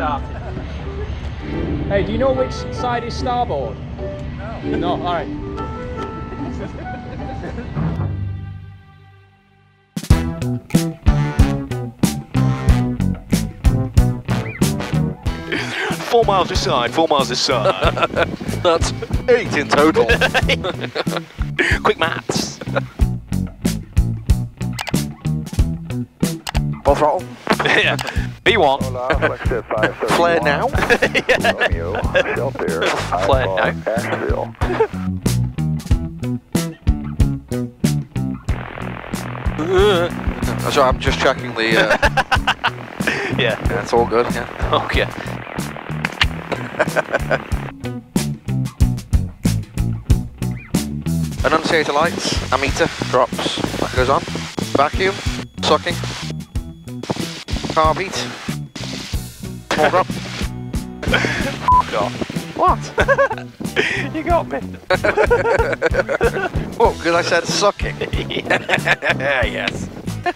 stopped. Hey, do you know which side is starboard? No. No, all right. Four miles this side. That's 8 in total. Quick maths. Full throttle. Yeah. B1. Flare now. Flare now. That's right, I'm just checking the... yeah, that's all good. Yeah. Okay. Annunciator lights, ammeter, drops, that goes on, vacuum, sucking, car beat, more drop. F**k off. What? You got me. Oh, because I said sucking. Yes. I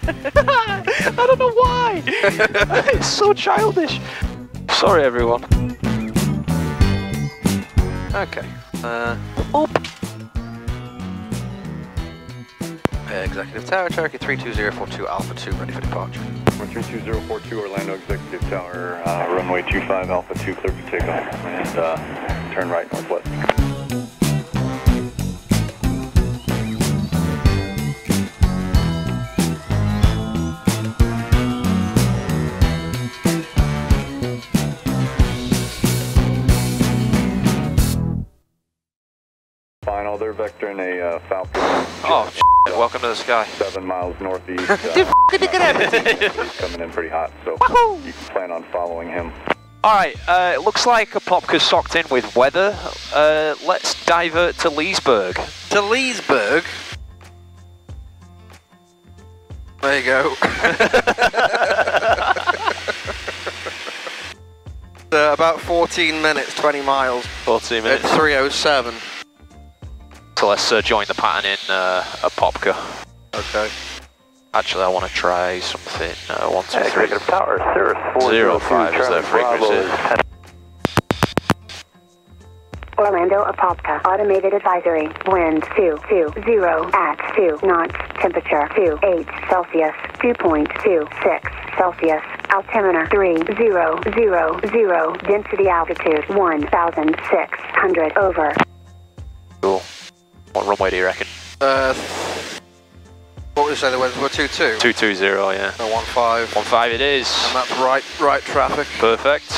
don't know why. It's so childish. Sorry everyone. Okay. Up. Executive Tower, Cherokee 32042 Alpha 2, ready for departure. 32042 Orlando Executive Tower, runway 25 Alpha 2, clear for takeoff, and turn right northwest. Final, they're vectoring a foul. Oh, shit. Welcome to the sky. 7 miles northeast. Dude, look at him. He's coming in pretty hot, so you can plan on following him. Alright, it looks like Apopka's socked in with weather. Let's divert to Leesburg. To Leesburg? There you go. About 14 minutes, 20 miles. 14 minutes. At 3:07. So let's join the pattern in Apopka. Okay. Actually, I want to try something. 123. Executive Tower, Cirrus 405 is their frequency. Orlando Apopka, automated advisory. Wind 220 at 2 knots. Temperature 28°C, 2.26°C. Altimeter 3000. Density altitude 1,600 over. Cool. What runway do you reckon? What would you say the weather was? 22? 220, yeah. So 15. 15 it is. And that's right traffic. Perfect.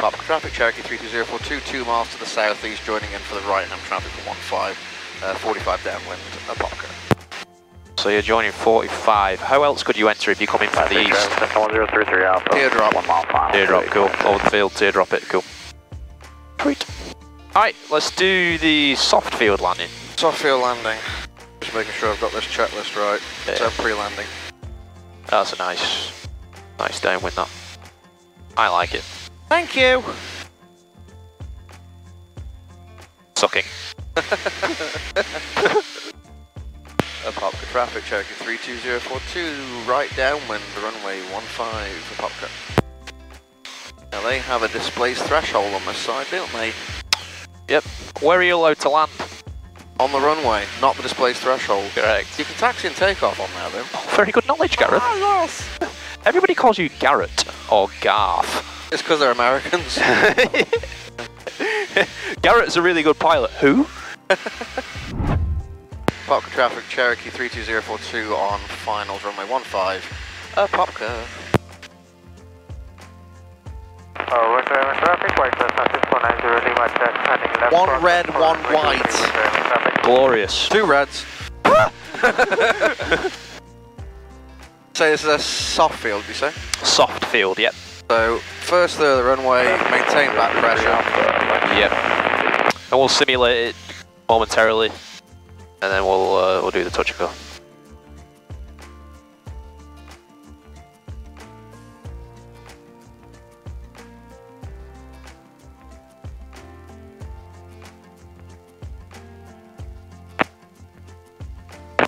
Pop traffic, Cherokee 32042, 2 miles to the southeast, joining in for the right-hand traffic for 15, 45 downwind, Apopka. So you're joining 45. How else could you enter if you're coming from the east? 1033 Alpha. Teardrop. 1 mile final. Teardrop, cool. Over the field, teardrop it, cool. Sweet. Alright, let's do the soft field landing. Soft field landing. Just making sure I've got this checklist right. Yeah. So pre-landing. That's a nice downwind that. I like it. Thank you! Sucking. Apopka traffic, Cherokee 32042, right downwind, runway 15, Apopka. Now they have a displaced threshold on this side, don't they? Yep. Where are you allowed to land? On the runway, not the displaced threshold. Correct. You can taxi and take off on there, though. Oh, very good knowledge, Gareth. Oh, yes. Everybody calls you Garrett or Garth. It's because they're Americans. Garrett's a really good pilot. Who? Apopka traffic, Cherokee 32042 on finals, runway 15. Apopka. One red, one white. Glorious. 2 reds. So this is a soft field, you say? Soft field, yep. So, first through the runway, maintain that pressure. Yep. And we'll simulate it momentarily, and then we'll do the touch and go.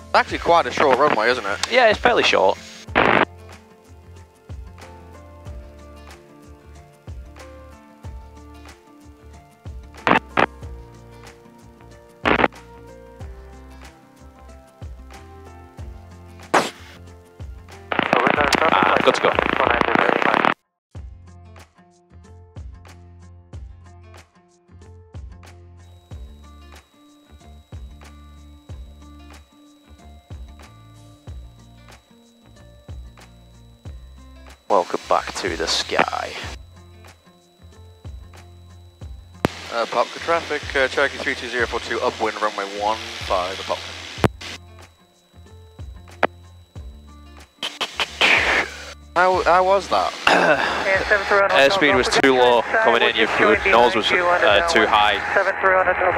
It's actually quite a short runway, isn't it? Yeah, it's fairly short. Welcome back to the sky. Apopka traffic, Cherokee 32042 upwind, runway 15, Apopka. How was that? Airspeed was too low coming in, your nose was too high.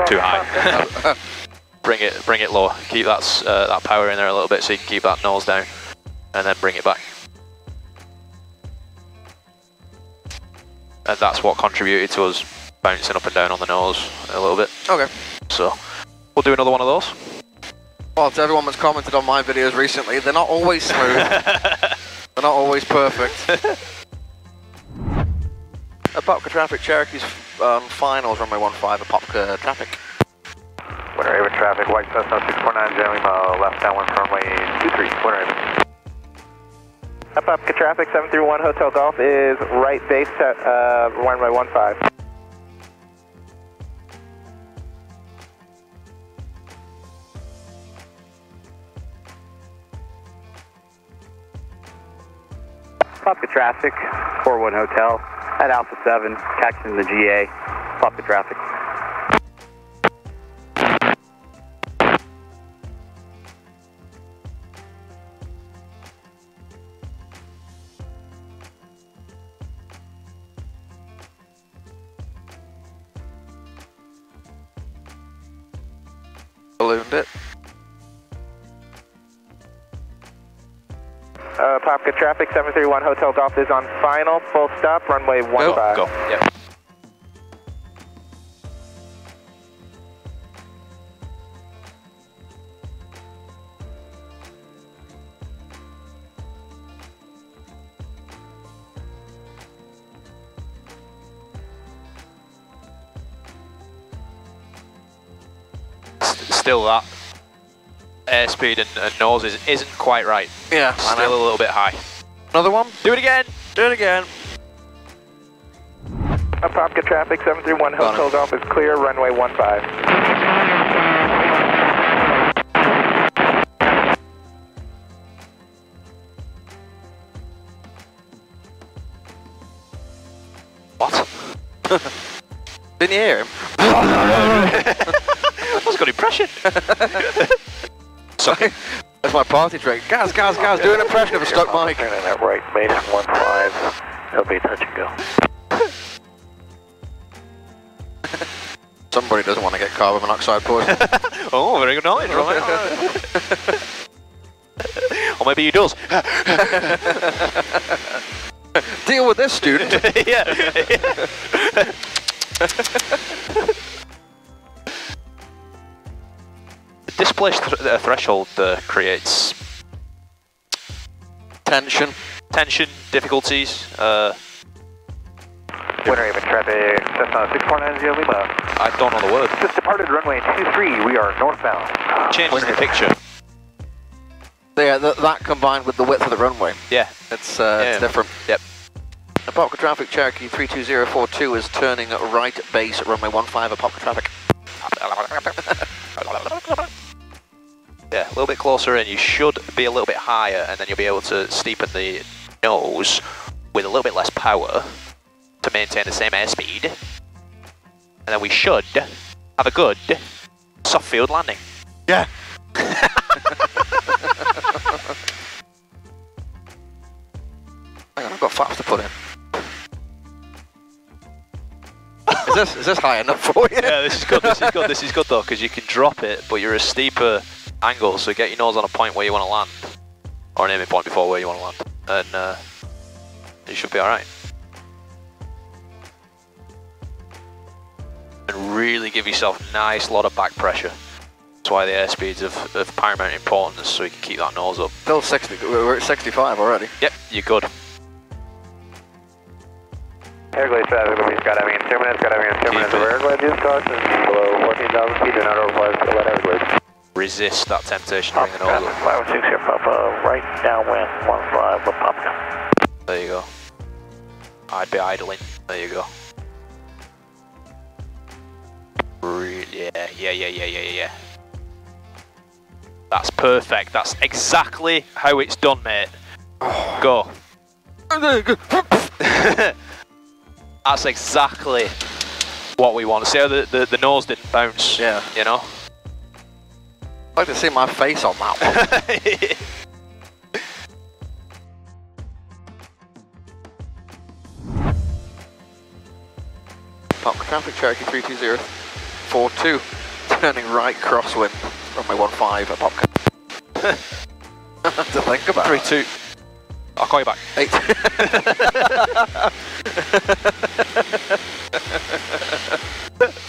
Too high. Bring it low. Keep that that power in there a little bit so you can keep that nose down, and then bring it back. And that's what contributed to us bouncing up and down on the nose a little bit. Okay. So we'll do another one of those. Well, to everyone that's commented on my videos recently, they're not always smooth. They're not always perfect. Apopka traffic, Cherokee's finals, runway 15, Apopka traffic. Winter Haven traffic, White Cessna 649, Jan Lima, left downwind from runway 23, Winter Haven. Apopka traffic, 731, Hotel Golf is right base at runway 15. Apopka traffic, 41 Hotel, at Alpha 7, taxiing the GA, Apopka traffic. Ballooned it. Apopka traffic, 731 Hotel Golf is on final, full stop, runway 15. Go. Yep. Still that airspeed and noses isn't quite right. Yeah, still a little bit high. Another one? Do it again! Do it again! Apopka traffic, 731 Hotel Golf is clear, runway 15. What? Didn't you hear him? I just got impression. Sorry. That's my party trick. Guys, do an impression of a stuck mic. Turn in that right, main 15, it'll be touch and go. Somebody doesn't want to get carbon monoxide poison. Oh, very good knowledge, right? Or maybe he does. Deal with this, student. Yeah. Displaced threshold creates tension difficulties. Winter Haven traffic, Cessna 649 Lima. I don't know the word. Just departed runway 23. We are northbound. Changes the picture. Yeah, that combined with the width of the runway. Yeah, it's different. Yep. Apopka traffic, Cherokee 32042 is turning right base at runway 15. Apopka traffic. Yeah, a little bit closer in, you should be a little bit higher, and then you'll be able to steepen the nose with a little bit less power to maintain the same airspeed. And then we should have a good soft field landing. Yeah. Hang on, I've got flaps to put in. Is this high enough for you? Yeah, this is good though, because you can drop it, but you're a steeper angle, so get your nose on a point where you want to land, or an aiming point before where you want to land, and you should be alright. And really give yourself a nice lot of back pressure. That's why the airspeed's of paramount importance, so you can keep that nose up. Still 60, we're at 65 already. Yep, you're good. Airglide traffic, we've got having in terminus, airglide is caution, below 14,000 feet, do not overfly, so let airglide. Resist that temptation to bring the nose up. 506 here, Papa, right downwind, 15, Apopka. There you go. I'd be idling. There you go. Yeah. That's perfect. That's exactly how it's done, mate. Go. That's exactly what we want. See how the nose didn't bounce? Yeah. You know? I'd like to see my face on that one. Apopka traffic, Cherokee 32042, turning right crosswind, runway 15, Apopka. I have to think about it. 3-2. I'll call you back. 8. It's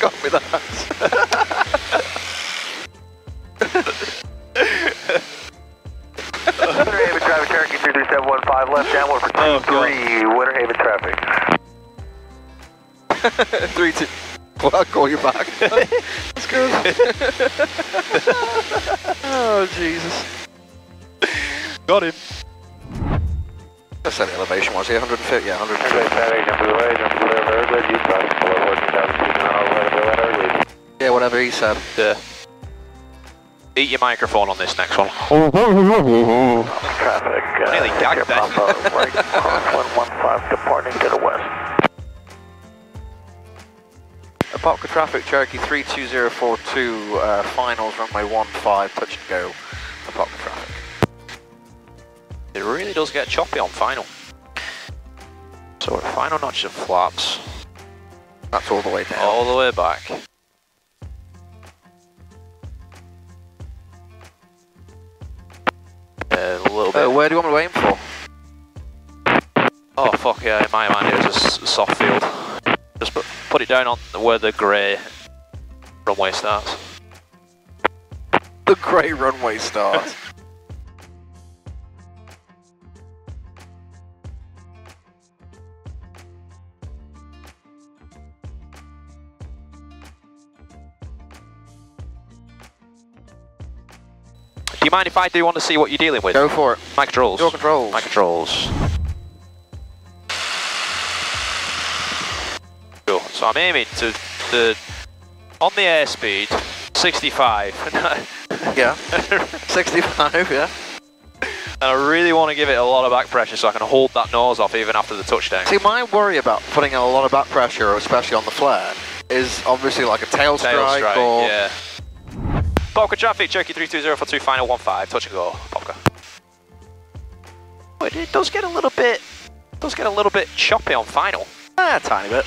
got me that. Winter Haven traffic, Cherokee 32715, left downward for 23, oh, Winter Haven traffic. 3-2. Well, I'll call you back. That's good. Oh, Jesus. Got him. That's that elevation, was he? 150? Yeah, 150. Yeah, whatever he said. Yeah. Eat your microphone on this next one. Traffic. Nearly gagged then. Right, 115 departing to the west. Apopka traffic, Cherokee 32042, finals runway 15, touch and go. Apopka traffic. It really does get choppy on final. So we're final notches and flaps. That's all the way down. All the way back. A little bit. Where do you want me to aim for? Oh fuck yeah, in my mind it was a soft field. Just put it down on where the grey runway starts. The grey runway starts? Do you mind if I do want to see what you're dealing with? Go for it. My controls. Your controls. My controls. Cool. So I'm aiming to the on the airspeed 65. Yeah. 65. Yeah. And I really want to give it a lot of back pressure so I can hold that nose off even after the touchdown. See, my worry about putting a lot of back pressure, especially on the flare, is obviously like a tail strike or. Yeah. Apopka traffic, Cherokee 32042, final 15, touch and go, Apopka. It does get a little bit, choppy on final. A tiny bit.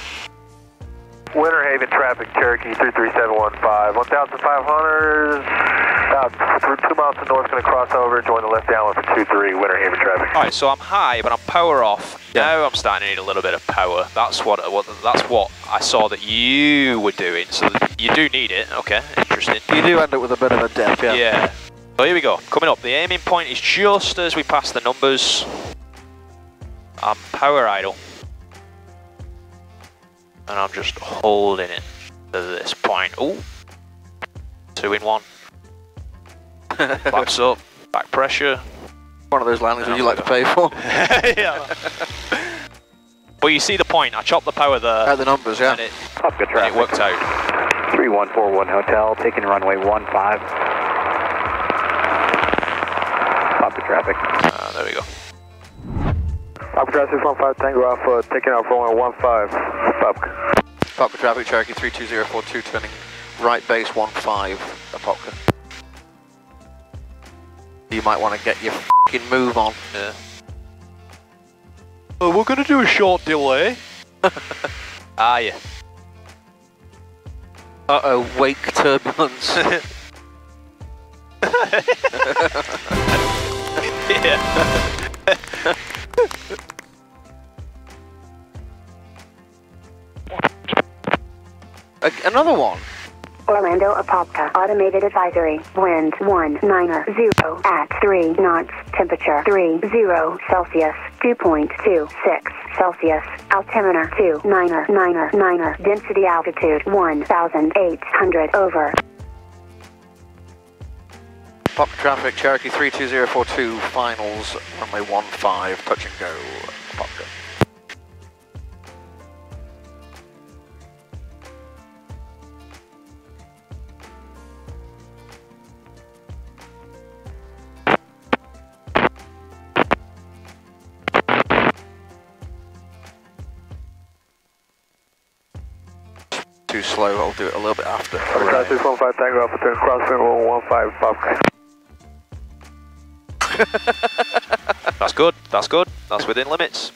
Winter Haven traffic, Cherokee 33715, 1,500, about 2 miles to north, going to cross over, join the left downwind for 23, Winter Haven traffic. Alright, so I'm high, but I'm power off. Yeah. Now I'm starting to need a little bit of power. That's what I saw that you were doing, so you do need it, okay. You do end up with a bit of a dip, yeah. Yeah. So here we go, coming up. The aiming point is just as we pass the numbers. I'm power idle. And I'm just holding it to this point. Ooh. 2 in 1. Flaps up, back pressure. One of those landings would you like to pay for? Yeah. But you see the point, I chopped the power there. At the numbers, yeah. And it worked out. 3141 Hotel, taking runway 15. Pop the traffic. There we go. Pop the traffic 615 Tango Alpha, taking off runway 15. Apopka. Apopka traffic, Cherokee 32042, turning right base 15. Apopka. You might want to get your f***ing move on. Yeah. We're going to do a short delay. Ah, yeah. Uh-oh, wake turbulence. Another one. Orlando Apopka, automated advisory, wind 190 at 3 knots, temperature 30°C, dew point 2.6°C, altimeter 2999, density altitude 1,800 over. Apopka traffic, Cherokee 32042, finals runway 15, touch and go, Apopka. too slow, I'll do it a little bit after. Right. 615 Tango, up turn, crossing 115, Apopka. That's good, that's good, that's within limits.